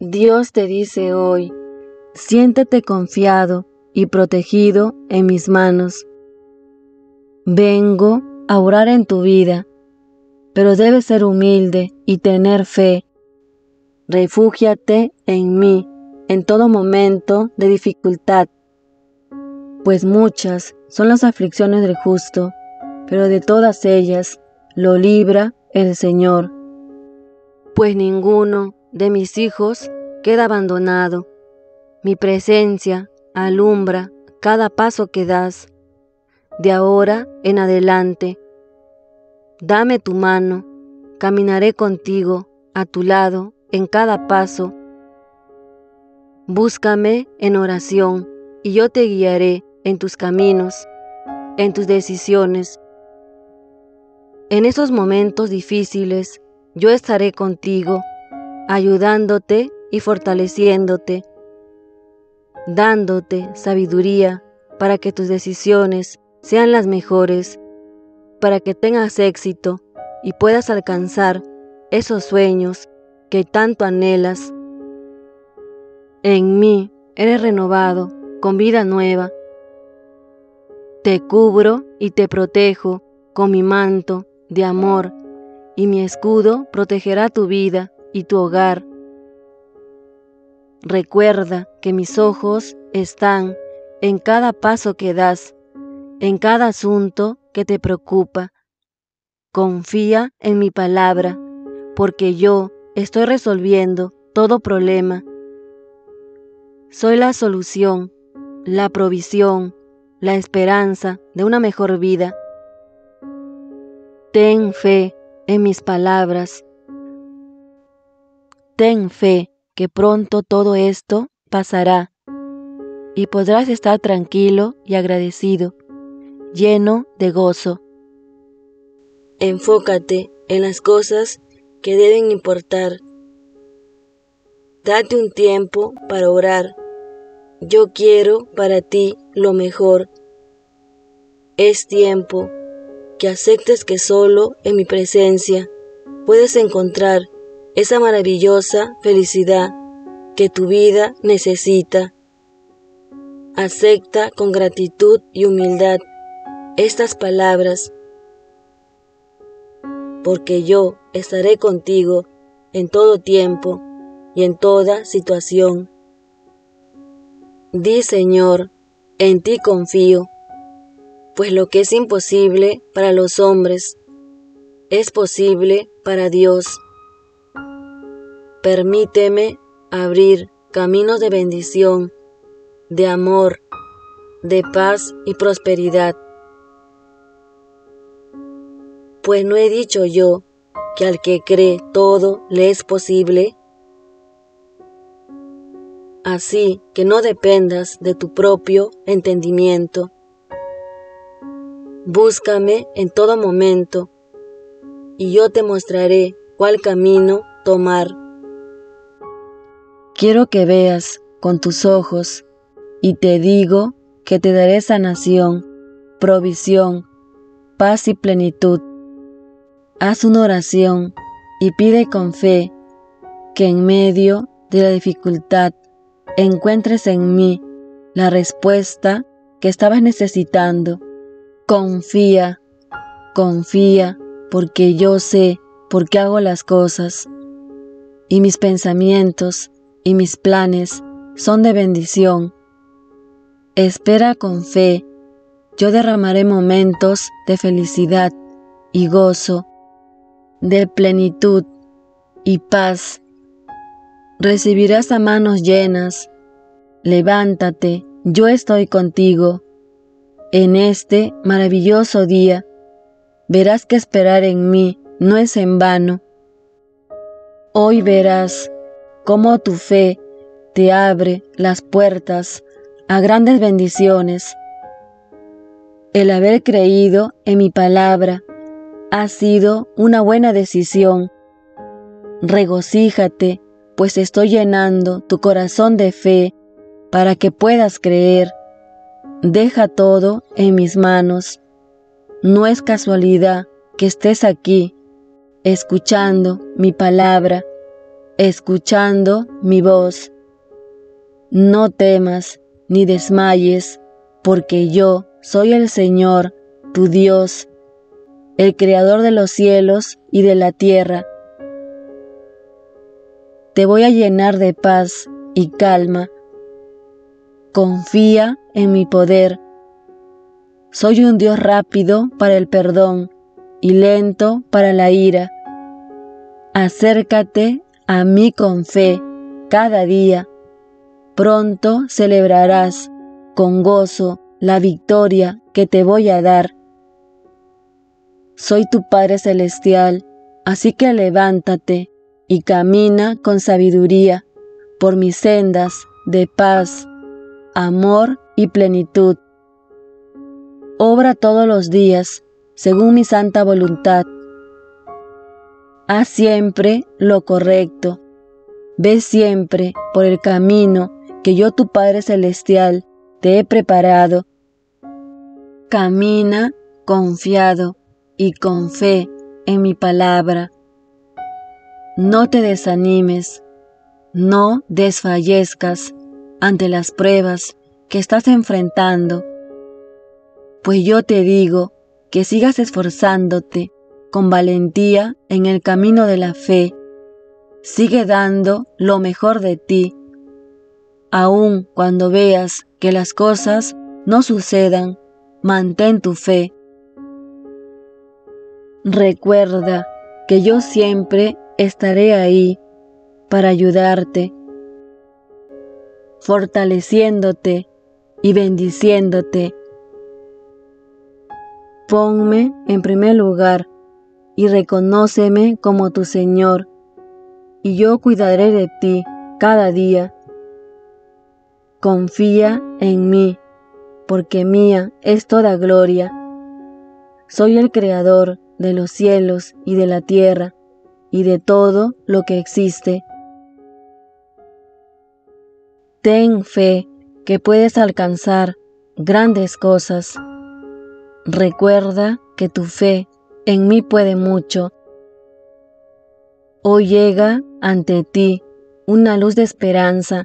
Dios te dice hoy, siéntate confiado y protegido en mis manos. Vengo a orar en tu vida, pero debes ser humilde y tener fe. Refúgiate en mí en todo momento de dificultad, pues muchas son las aflicciones del justo, pero de todas ellas lo libra el Señor. Pues ninguno de mis hijos queda abandonado. Mi presencia alumbra cada paso que das. De ahora en adelante, dame tu mano, caminaré contigo a tu lado en cada paso. Búscame en oración y yo te guiaré en tus caminos, en tus decisiones. En esos momentos difíciles yo estaré contigo, ayudándote y fortaleciéndote, dándote sabiduría para que tus decisiones sean las mejores, para que tengas éxito y puedas alcanzar esos sueños que tanto anhelas. En mí eres renovado con vida nueva. Te cubro y te protejo con mi manto de amor, y mi escudo protegerá tu vida y tu hogar. Recuerda que mis ojos están en cada paso que das, en cada asunto que te preocupa. Confía en mi palabra, porque yo estoy resolviendo todo problema. Soy la solución, la provisión, la esperanza de una mejor vida. Ten fe en mis palabras. Ten fe que pronto todo esto pasará y podrás estar tranquilo y agradecido, lleno de gozo. Enfócate en las cosas que deben importar. Date un tiempo para orar. Yo quiero para ti lo mejor. Es tiempo que aceptes que solo en mi presencia puedes encontrar esa maravillosa felicidad que tu vida necesita. Acepta con gratitud y humildad estas palabras, porque yo estaré contigo en todo tiempo y en toda situación. Di, Señor, en ti confío, pues lo que es imposible para los hombres es posible para Dios. Permíteme abrir caminos de bendición, de amor, de paz y prosperidad. Pues no he dicho yo que al que cree todo le es posible. Así que no dependas de tu propio entendimiento. Búscame en todo momento, y yo te mostraré cuál camino tomar. Quiero que veas con tus ojos, y te digo que te daré sanación, provisión, paz y plenitud. Haz una oración y pide con fe que en medio de la dificultad encuentres en mí la respuesta que estabas necesitando. Confía, confía, porque yo sé por qué hago las cosas, y mis pensamientos y mis planes son de bendición. Espera con fe, yo derramaré momentos de felicidad y gozo, de plenitud y paz. Recibirás a manos llenas. Levántate, yo estoy contigo. En este maravilloso día, verás que esperar en mí no es en vano. Hoy verás cómo tu fe te abre las puertas a grandes bendiciones. El haber creído en mi palabra ha sido una buena decisión. Regocíjate, pues estoy llenando tu corazón de fe para que puedas creer. Deja todo en mis manos. No es casualidad que estés aquí, escuchando mi palabra, escuchando mi voz. No temas ni desmayes, porque yo soy el Señor, tu Dios, el Creador de los cielos y de la tierra. Te voy a llenar de paz y calma. Confía en mi poder. Soy un Dios rápido para el perdón y lento para la ira. Acércate a mí con fe cada día. Pronto celebrarás con gozo la victoria que te voy a dar. Soy tu Padre Celestial, así que levántate y camina con sabiduría por mis sendas de paz, amor y plenitud. Obra todos los días, según mi santa voluntad. Haz siempre lo correcto. Ve siempre por el camino que yo, tu Padre Celestial, te he preparado. Camina confiado y con fe en mi palabra. No te desanimes, no desfallezcas ante las pruebas que estás enfrentando, pues yo te digo que sigas esforzándote con valentía en el camino de la fe. Sigue dando lo mejor de ti, aun cuando veas que las cosas no sucedan, mantén tu fe. Recuerda que yo siempre estaré ahí para ayudarte, fortaleciéndote y bendiciéndote. Ponme en primer lugar y reconóceme como tu Señor, y yo cuidaré de ti cada día. Confía en mí, porque mía es toda gloria. Soy el Creador de los cielos y de la tierra, y de todo lo que existe. Ten fe que puedes alcanzar grandes cosas. Recuerda que tu fe en mí puede mucho. Hoy llega ante ti una luz de esperanza.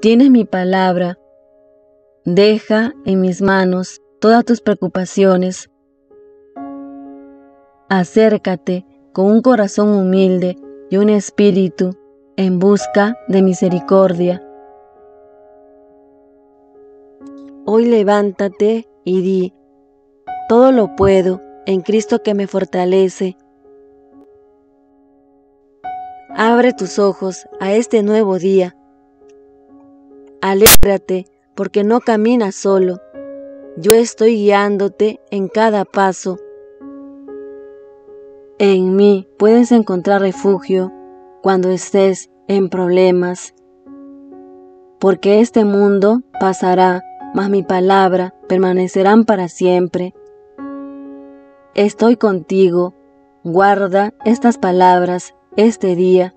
Tienes mi palabra. Deja en mis manos todas tus preocupaciones. Acércate con un corazón humilde y un espíritu en busca de misericordia. Hoy levántate y di: todo lo puedo en Cristo que me fortalece. Abre tus ojos a este nuevo día. Alégrate porque no caminas solo. Yo estoy guiándote en cada paso. En mí puedes encontrar refugio cuando estés en problemas, porque este mundo pasará, mas mi palabra permanecerán para siempre. Estoy contigo. Guarda estas palabras este día,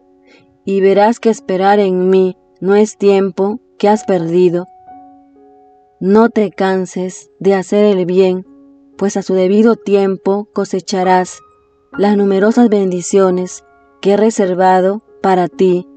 y verás que esperar en mí no es tiempo que has perdido. No te canses de hacer el bien, pues a su debido tiempo cosecharás las numerosas bendiciones que he reservado para ti.